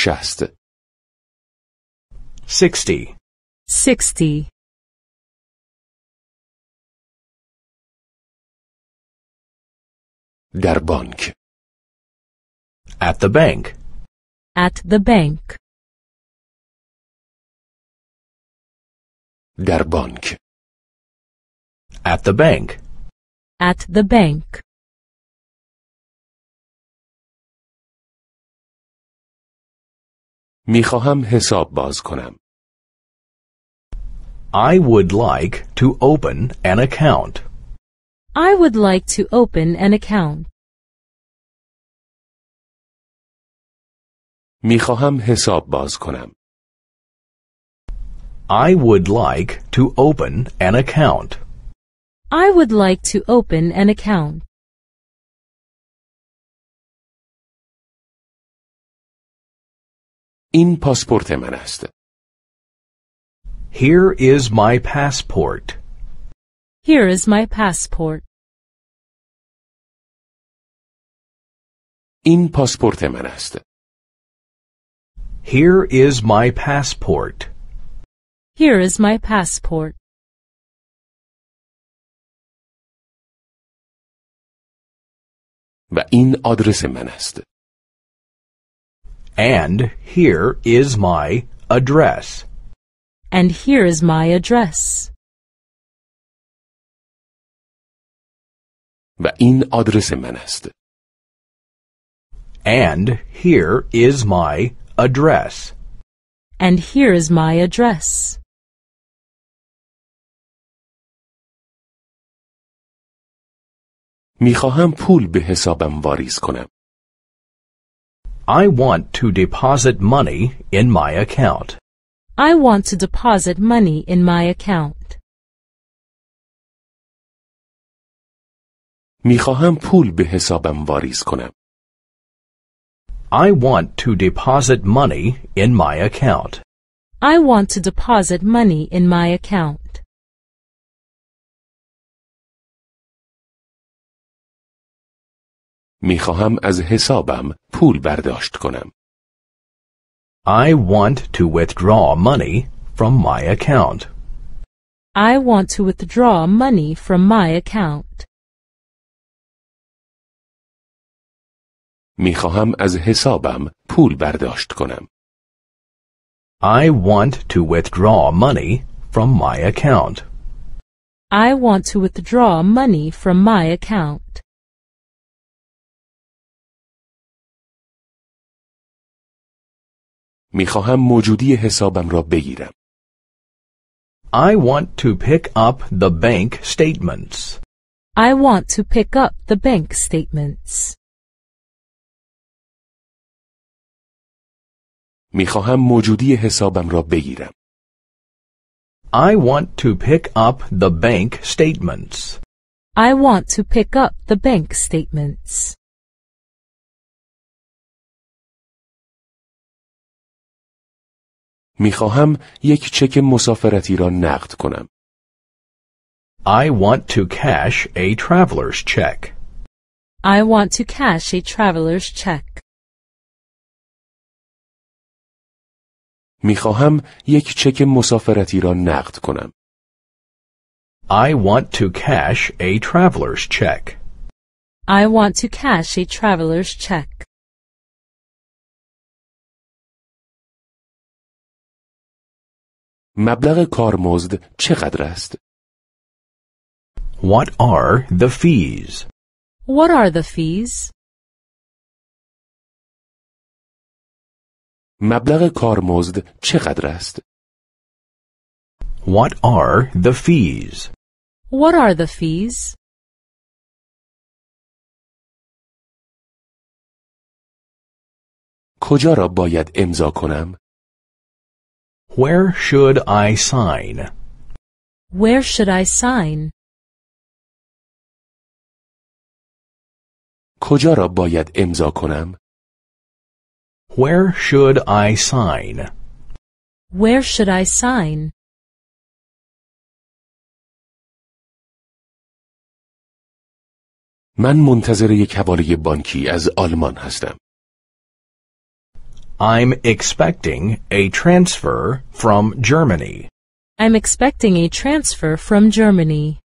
60 60 60 در بانک At the bank At the bank در بانک At the bank At the bank میخواهم حساب باز کنم. I would like to open an account. I would like to open an account. میخواهم حساب باز کنم. I would like to open an account. I would like to open an account. این پاسپورت من است. Here is my passport. Here is my passport. این پاسپورت من است. Here is my passport. Here is my passport. و این آدرس من است. And here is my address. And here is my address. و این آدرس من است. And here is my address. And here is my address. می‌خواهم پول به حسابم واریز کنم. I want to deposit money in my account. I want to deposit money in my account. می‌خواهم پول به حسابم واریز کنم. I want to deposit money in my account. I want to deposit money in my account. می‌خواهم از حسابم پول برداشت کنم. I want to withdraw money from my account. I want to withdraw money from my account. می‌خواهم از حسابم پول برداشت کنم. I want to withdraw money from my account. I want to withdraw money from my account. می‌خواهم موجودی حسابم را بگیرم. I want to pick up the bank statements. I want to pick up the bank statements. می‌خواهم موجودی حسابم را بگیرم. I want to pick up the bank statements. I want to pick up the bank statements. می‌خواهم یک چک مسافرتی را نقد کنم. I want to cash a traveler's check. I want to cash a traveler's check. می‌خواهم یک چک مسافرتی را نقد کنم. I want to cash a traveler's check. I want to cash a traveler's check. مبلغ کارمزد چقدر است؟ What are the fees? What are the fees? مبلغ کارمزد چقدر است؟ What are the fees? What are the fees? کجا را باید امضا کنم؟ Where should I sign? Where should I sign? کجا را باید امضا کنم؟ Where should I sign? Where should I sign? من منتظر یک حواله بانکی از آلمان هستم. I'm expecting a transfer from Germany. I'm expecting a transfer from Germany.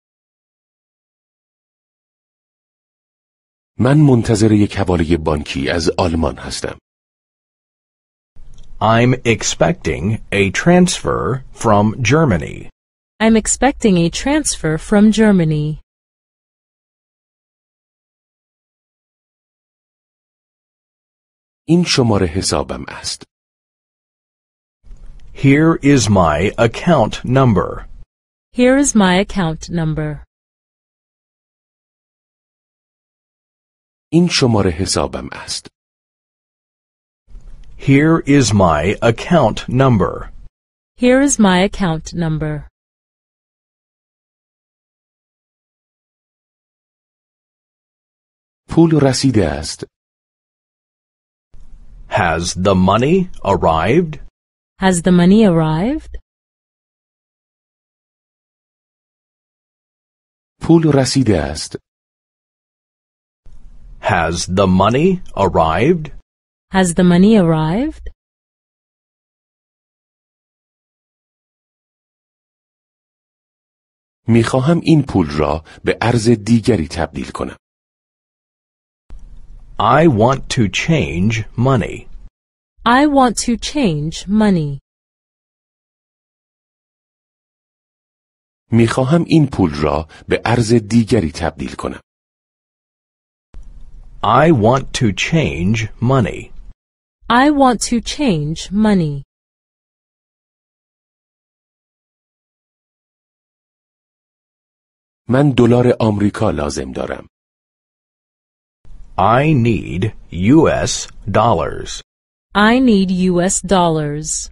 من منتظر یک حواله بانکی از آلمان هستم. I'm expecting a transfer from Germany. I'm expecting a transfer from Germany. این شماره حسابم است. Here is my account number. Here is my account number. این شماره حسابم است. Here is my account number. Here is my account number. پول رسیده است. Has the money arrived? Has the money arrived? پول رسیده است. Has the money arrived? Has the money arrived? میخواهم این پول را به ارز دیگری تبدیل کنم. I want to change money. I want to change money. میخواهم این پول را به ارز دیگری تبدیل کنم. I want to change money. I want to change money. من دلار آمریکا لازم دارم. I need US dollars. I need US dollars.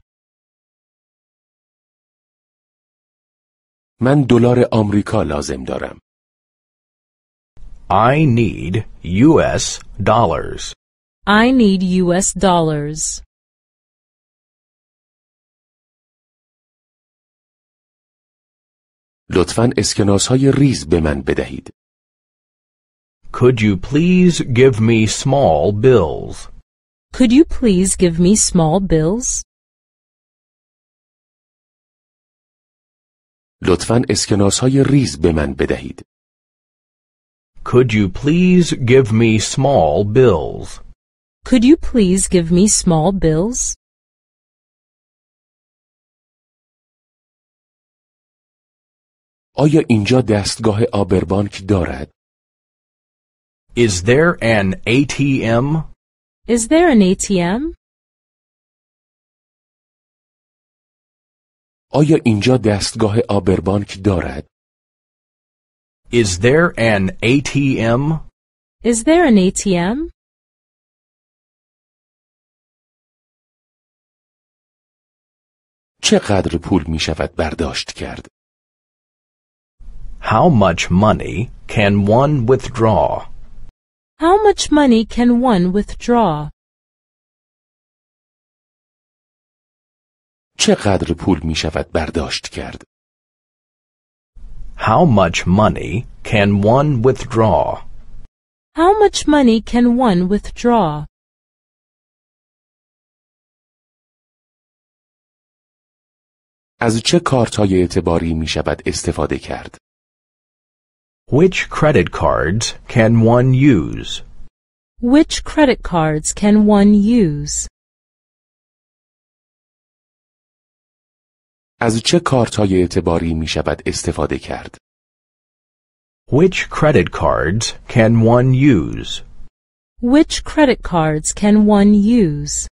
من دلار آمریکا لازم دارم. I need US dollars. I need US dollars. لطفاً اسکناس‌های ریز به من بدهید. Could you please give me small bills? Could you please give me small bills? لطفاً اسکناس‌های ریز به من بدهید. Could you please give me small bills? Could you please give me small bills? آیا اینجا دستگاه آبربانک دارد؟ Is there an ATM? Is there an ATM? آیا اینجا دستگاه آبربانک دارد؟ Is there an ATM? Is there an ATM? چقدر پول می شود برداشت کرد؟ How much money can one withdraw? How much money can one withdraw? چقدر پول می شود برداشت کرد؟ How much money can one withdraw? How much money can one withdraw? از چه کارت‌های اعتباری می شود استفاده کرد؟ Which credit cards can one use? Which credit cards can one use? از چه کارت‌های اعتباری می‌شود استفاده کرد؟ Which credit cards can one use? Which credit cards can one use?